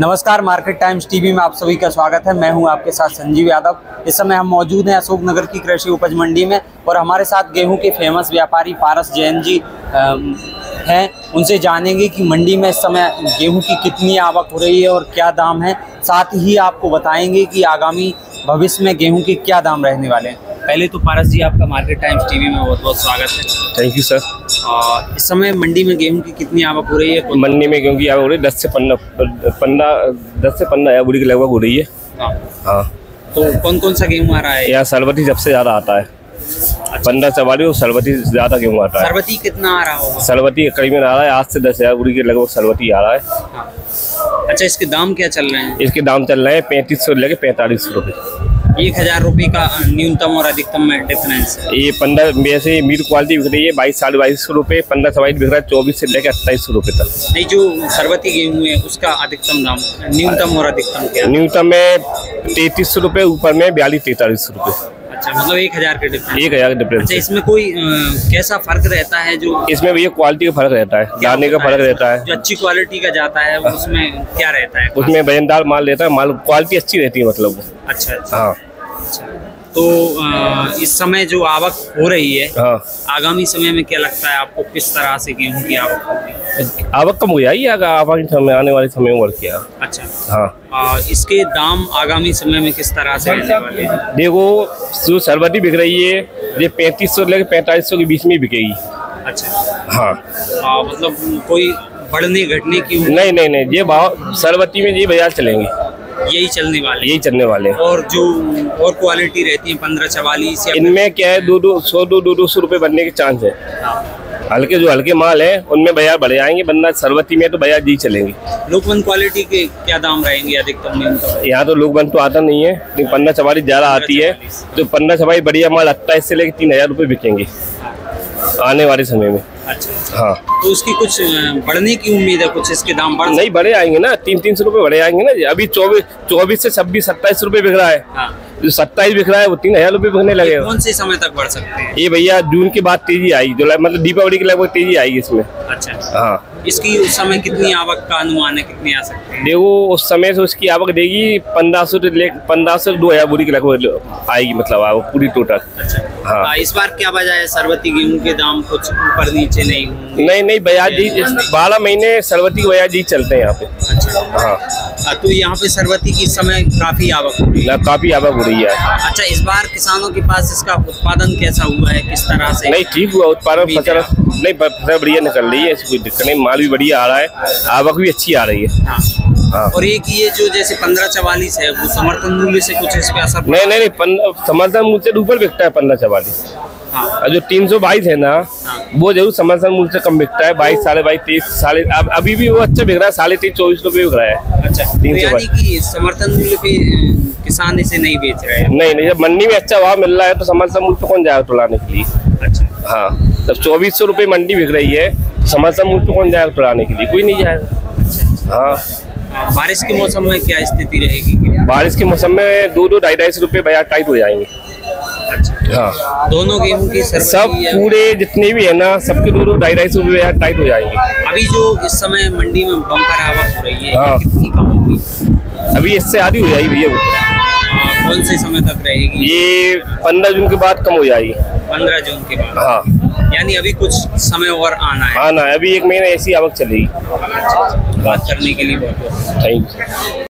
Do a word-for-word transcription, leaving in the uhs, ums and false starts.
नमस्कार, market times TV में आप सभी का स्वागत है। मैं हूं आपके साथ संजीव यादव। इस समय हम मौजूद हैं अशोक नगर की कृषि उपज मंडी में और हमारे साथ गेहूं के फेमस व्यापारी पारस जैन जी हैं। उनसे जानेंगे कि मंडी में इस समय गेहूं की कितनी आवक हो रही है और क्या दाम है। साथ ही आपको बताएंगे कि आगामी भविष्य में गेहूँ के क्या दाम रहने वाले हैं। पहले तो पारस जी, आपका मार्केट टाइम्स टीवी में बहुत बहुत स्वागत है। Thank you sir. और इस समय मंडी में गेहूं की कितनी आवक हो रही है? मंडी में गेहूं की आवक हो रही है दस से पंद्रह पंद्रह दस से पंद्रह बोरी के लगभग हो रही है। हाँ हाँ। तो कौन कौन सा गेहूं आ रहा है? यहाँ शरबती सबसे ज़्यादा आता है। पंद्रह सवारी और शरबती ज़्यादा गेहूँ आता है। शरबती कितना आ रहा होगा? शरबती करीबन आ रहा है आठ से दस हज़ार बोरी के लगभग शरबती आ रहा है। हाँ। अच्छा, इसके दाम क्या चल रहे हैं? इसके दाम चल रहे हैं पैंतीस सौ लेके पैंतालीस सौ रुपये। एक हज़ार रुपये का न्यूनतम और अधिकतम में डिफरेंस है। ये पंद्रह वैसे मिड क्वालिटी बिक रही है बाईस साढ़े बाईस सौ रुपये, पंद्रह सवारी बिक रहा है चौबीस से लेकर अट्ठाईस सौ रुपये तक। नहीं, जो शरबती गेहूँ है उसका अधिकतम दाम न्यूनतम और अधिकतम क्या? न्यूनतम में तैंतीस सौ रुपये, ऊपर में बयालीस तैंतालीस सौ रुपये। अच्छा, मतलब एक हज़ार के डिफरेंस एक हज़ार के डिफरेंस। अच्छा, इसमें कोई आ, कैसा फ़र्क रहता है? जो इसमें ये क्वालिटी का फ़र्क रहता है, दाने का फ़र्क रहता है। जो अच्छी क्वालिटी का जाता है उसमें क्या रहता है? उसमें वजनदार माल रहता है, माल क्वालिटी अच्छी रहती है मतलब। अच्छा अच्छा। हाँ। अच्छा, तो आ, इस समय जो आवक हो रही है, हाँ, आगामी समय में क्या लगता है आपको किस तरह से गेहूँ की आवक होगी? आवक कम हो जाएगी आगामी समय, आने वाले समय में। क्या? अच्छा। हाँ। आ, इसके दाम आगामी समय में किस तरह से रहने वाले हैं? देखो, जो शरबती बिक रही है ये पैंतीस सौ लेकर पैंतालीस सौ के बीच में बिकेगी। अच्छा। हाँ। आ, मतलब कोई बढ़ने घटने की? नहीं नहीं नहीं, ये भाव शरबती में ये बाजार चलेंगे, यही चलने वाले यही चलने वाले। और जो और क्वालिटी रहती है पंद्रह चवालीस, इनमें क्या है दो दो सौ दो दो सौ रुपये बनने के चांस है। हल्के जो हल्के माल है उनमें बाजार बढ़ जाएंगे, वरना शरबती में तो बाजार जी चलेंगे। लोकवन क्वालिटी के क्या दाम रहेंगे अधिकतम? यहाँ तो लोकवन तो आता नहीं है, लेकिन पंद्रह सवारी ज़्यादा आती है। तो पंद्रह सवारी बढ़िया माल अट्ठाईस से लेकर तीन हज़ार रुपये बिकेंगे आने वाले समय में। अच्छा। हाँ। तो उसकी कुछ बढ़ने की उम्मीद है? कुछ इसके दाम बढ़ नहीं बढ़े आएंगे ना, तीन तीन सौ रुपये बढ़े आएंगे ना। अभी चौबीस चौबीस से छब्बीस सत्ताईस रुपये बिक रहा है। हाँ। जो सत्ताईस बिक रहा है वो तीन हज़ार रुपये बिकने लगेगा। कौन से समय तक बढ़ सकते हैं ये भैया? जून के बाद तेजी आएगी, जुलाई मतलब दीपावली के लगभग तेजी आएगी इसमें। अच्छा। हाँ। इसकी उस समय कितनी आवक का अनुमान है, कितनी आ सकती है? देखो, उस समय से उसकी आवक देगी पंद्रह सौ पंद्रह सौ दो हज़ार बोरी के लगभग आएगी, मतलब आवक पूरी टोटल। अच्छा। हाँ। इस बार क्या वजह है शरबती गेहूँ के दाम कुछ ऊपर नीचे? नहीं नहीं नहीं, बयाज जी बारह महीने शरबती के बयाज जी चलते हैं यहाँ पे। अच्छा। हाँ। तो यहाँ पे शरबती की समय काफी आवक हो रही है। काफी आवक हो रही है। अच्छा, इस बार किसानों के पास इसका उत्पादन कैसा हुआ है, किस तरह से? नहीं, ठीक हुआ उत्पादन, फसल नहीं फसल बढ़िया निकल रही है, इसमें कोई दिक्कत नहीं, माल भी बढ़िया आ रहा है, आवक भी अच्छी आ रही है। हाँ। हाँ। और एक ये जो जैसे पंद्रह चवालीस है वो समर्थन मूल्य से कुछ इस पे असर? नहीं नहीं नहीं, समर्थन मूल्य से ऊपर बिकता है पंद्रह चवालीस। हाँ। जो तीन सौ बाईस है ना, हाँ, वो जरूर समर्थन मूल्य से कम बिकता है, बाईस साढ़े बाईस तेईस साढ़े। अब अभी भी वो अच्छा बिक रहा है, साढ़े तेईस चौबीस रुपये बिक रहा है। अच्छा, तीन सौ बाईस समर्थन मूल्य पे किसान इसे नहीं बेच रहे हैं? नहीं नहीं, जब मंडी में अच्छा भाव मिल रहा है तो समर्थन मूल्य पे कौन जाएगा तोड़ाने के लिए? अच्छा। हाँ, जब चौबीस सौ रुपये मंडी बिक रही है, समर्थन मूल्य पे कौन जाएगा तोड़ाने के लिए? कोई नहीं जाएगा। हाँ। बारिश के मौसम में क्या स्थिति रहेगी? बारिश के मौसम में दो दो ढाई ढाई सौ रुपये बाजार टाइट हो जाएंगे। अच्छा। हाँ। दोनों गेहूं की सब पूरे जितने भी है ना, सबके दो दो ढाई ढाई सौ रुपये बाजार टाइट हो जाएंगे। अभी जो इस समय मंडी में बम्पर आवक हो रही है, हाँ, कितनी कम होगी? अभी इससे आधी हो जाएगी भैया। कौन से समय तक रहेगी ये? पंद्रह जून के बाद कम हो जाएगी। पंद्रह जून के बाद? हाँ। यानी अभी कुछ समय और आना है। आना है, अभी एक महीना ऐसी आवक चलेगी। बात करने के लिए बहुत बहुत थैंक यू।